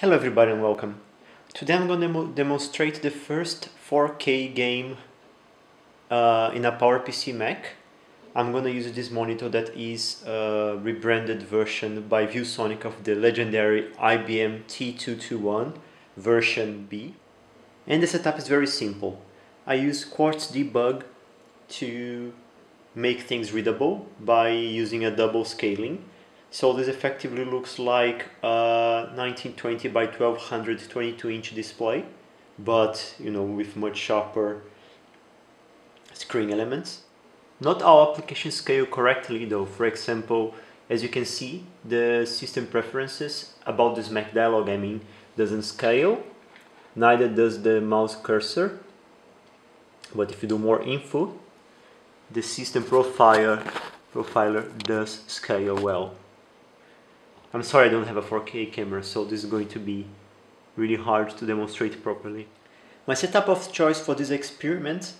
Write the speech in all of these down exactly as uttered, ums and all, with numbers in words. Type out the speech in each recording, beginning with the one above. Hello everybody and welcome. Today I'm going to demo demonstrate the first four K game uh, in a PowerPC Mac. I'm going to use this monitor that is a rebranded version by ViewSonic of the legendary I B M T two twenty-one version B. And the setup is very simple. I use Quartz Debug to make things readable by using a double scaling. So this effectively looks like a nineteen twenty by twelve hundred twenty-two inch display, but you know, with much sharper screen elements. Not all applications scale correctly though. For example, as you can see, the system preferences about this Mac dialog, I mean, doesn't scale, neither does the mouse cursor. But if you do more info, the system profiler, profiler does scale well. I'm sorry I don't have a four K camera, so this is going to be really hard to demonstrate properly. My setup of choice for this experiment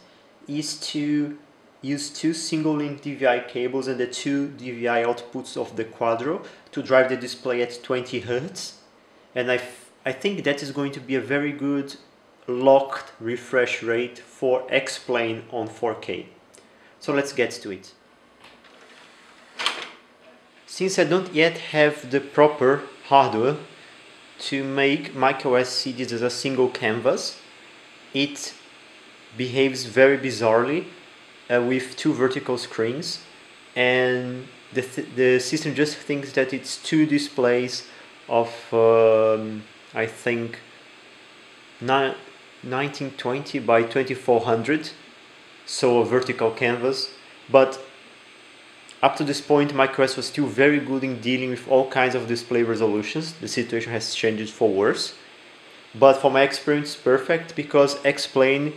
is to use two single link D V I cables and the two D V I outputs of the Quadro to drive the display at twenty hertz, and I, I think that is going to be a very good locked refresh rate for X-Plane on four K. So let's get to it. Since I don't yet have the proper hardware to make macOS see this as a single canvas, it behaves very bizarrely uh, with two vertical screens, and the, th the system just thinks that it's two displays of um, I think nineteen twenty by twenty-four hundred, so a vertical canvas. But up to this point, macOS was still very good in dealing with all kinds of display resolutions. The situation has changed for worse. But for my experience, it's perfect because X-Plane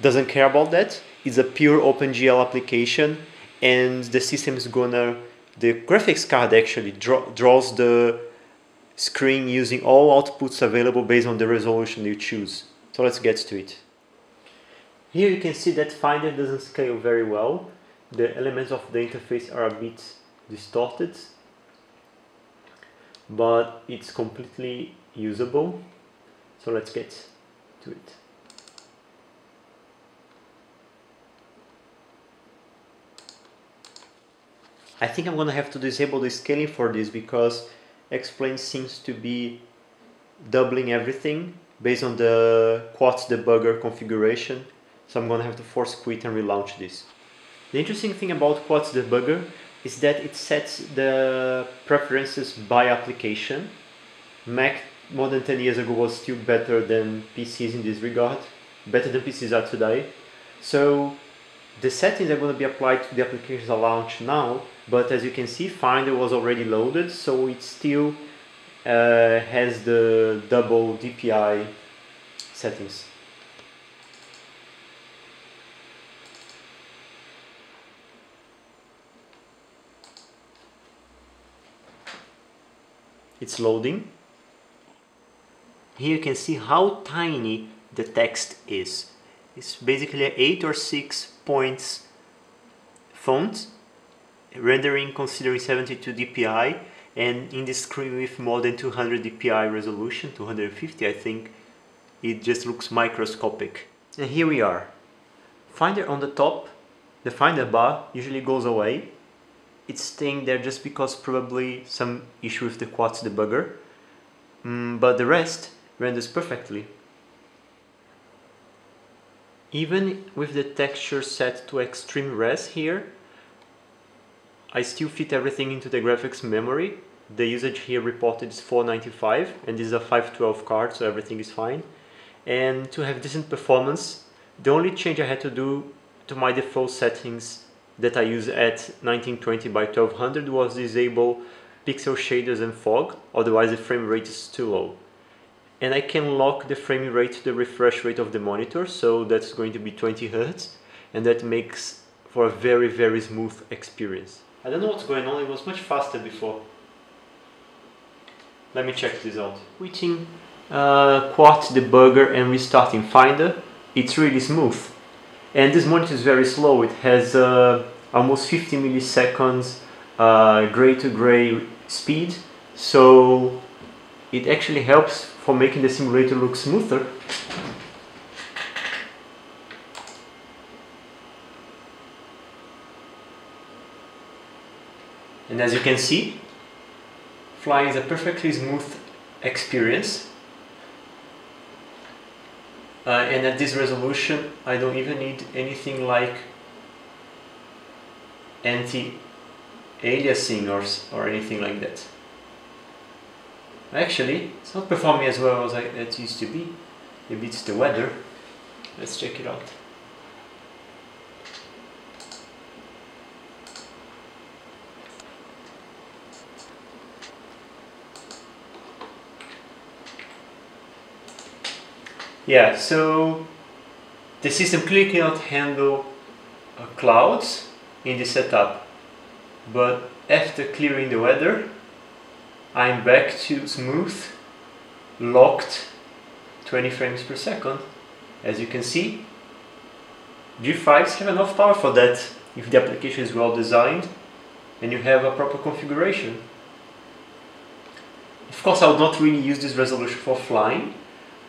doesn't care about that. It's a pure OpenGL application, and the system is gonna... The graphics card actually draw, draws the screen using all outputs available based on the resolution you choose. So let's get to it. Here you can see that Finder doesn't scale very well. The elements of the interface are a bit distorted, but it's completely usable. So let's get to it. I think I'm gonna have to disable the scaling for this because X-Plane seems to be doubling everything based on the Quartz debugger configuration. So I'm gonna have to force quit and relaunch this. The interesting thing about Quartz Debugger is that it sets the preferences by application. Mac more than ten years ago was still better than P Cs in this regard, better than P Cs are today. So the settings are going to be applied to the applications that launch now, but as you can see, Finder was already loaded, so it still uh, has the double D P I settings. It's loading. Here you can see how tiny the text is. It's basically an eight or six points font, rendering considering seventy-two D P I, and in this screen with more than two hundred D P I resolution, two hundred fifty I think, it just looks microscopic. And here we are. Finder on the top, the Finder bar usually goes away. It's staying there just because probably some issue with the Quartz debugger, mm, but the rest renders perfectly. Even with the texture set to extreme res here, I still fit everything into the graphics memory. The usage here reported is four ninety-five, and this is a five twelve card, so everything is fine. And to have decent performance, the only change I had to do to my default settings that I use at nineteen twenty by twelve hundred was disable pixel shaders and fog, otherwise the frame rate is too low. And I can lock the frame rate to the refresh rate of the monitor, so that's going to be twenty hertz, and that makes for a very very smooth experience. I don't know what's going on, it was much faster before. Let me check this out. Quitting uh, Quartz Debugger and restarting Finder, it's really smooth. And this monitor is very slow. It has uh, almost fifty milliseconds uh, gray to gray speed, so It actually helps for making the simulator look smoother. And as you can see, flying is a perfectly smooth experience. Uh, and at this resolution, I don't even need anything like anti-aliasing or, or anything like that. Actually, it's not performing as well as it used to be. Maybe it's the weather. Let's check it out. Yeah, so the system clearly cannot handle uh, clouds in this setup, but after clearing the weather, I'm back to smooth, locked twenty frames per second. As you can see, G fives have enough power for that if the application is well designed and you have a proper configuration. Of course, I would not really use this resolution for flying.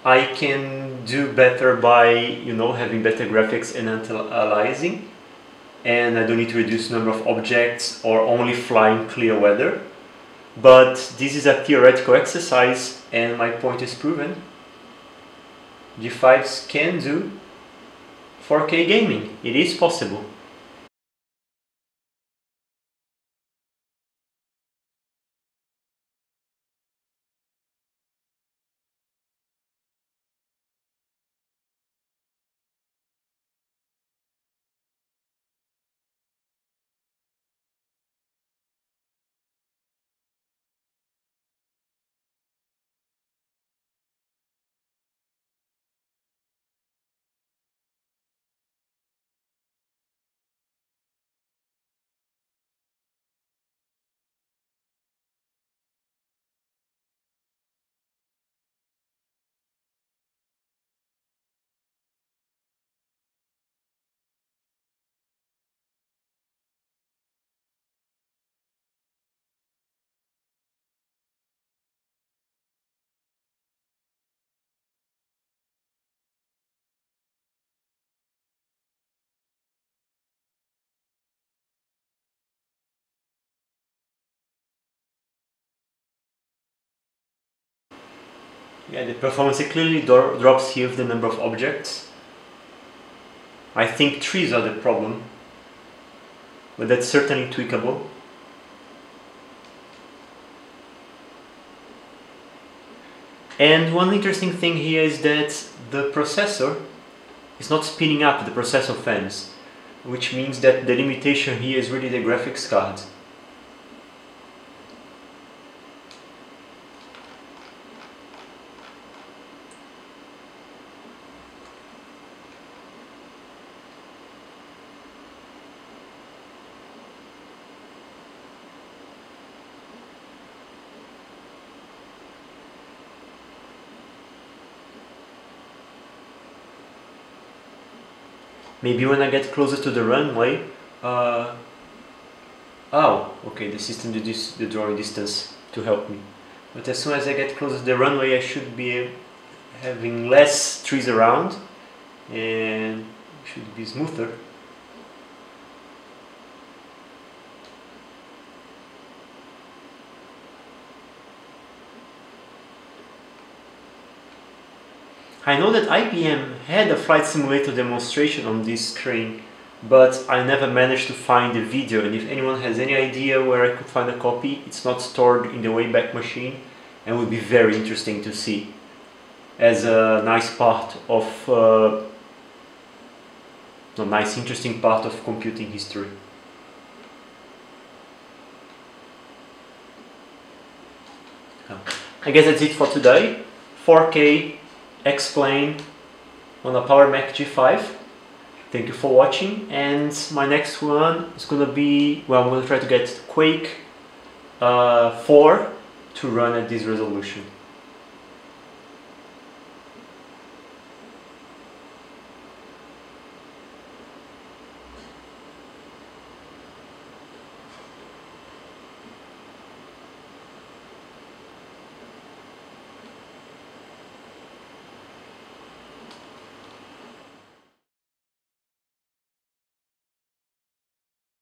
I can do better by, you know, having better graphics and anti-aliasing, and I don't need to reduce the number of objects or only fly in clear weather. But this is a theoretical exercise and my point is proven. G fives can do four K gaming. It is possible. Yeah, the performance clearly drops here with the number of objects. I think trees are the problem, but that's certainly tweakable. And one interesting thing here is that the processor is not spinning up the processor fans, which means that the limitation here is really the graphics card. Maybe when I get closer to the runway, uh, oh, okay, the system reduced the drawing distance to help me. But as soon as I get closer to the runway, I should be having less trees around and should be smoother. I know that I B M had a flight simulator demonstration on this screen, but I never managed to find the video, and if anyone has any idea where I could find a copy, it's not stored in the Wayback Machine and would be very interesting to see as a nice part of, uh, a nice interesting part of computing history. I guess that's it for today. four K X-Plane on a Power Mac G five. Thank you for watching, and my next one is gonna be, well, I'm gonna try to get Quake uh, four to run at this resolution.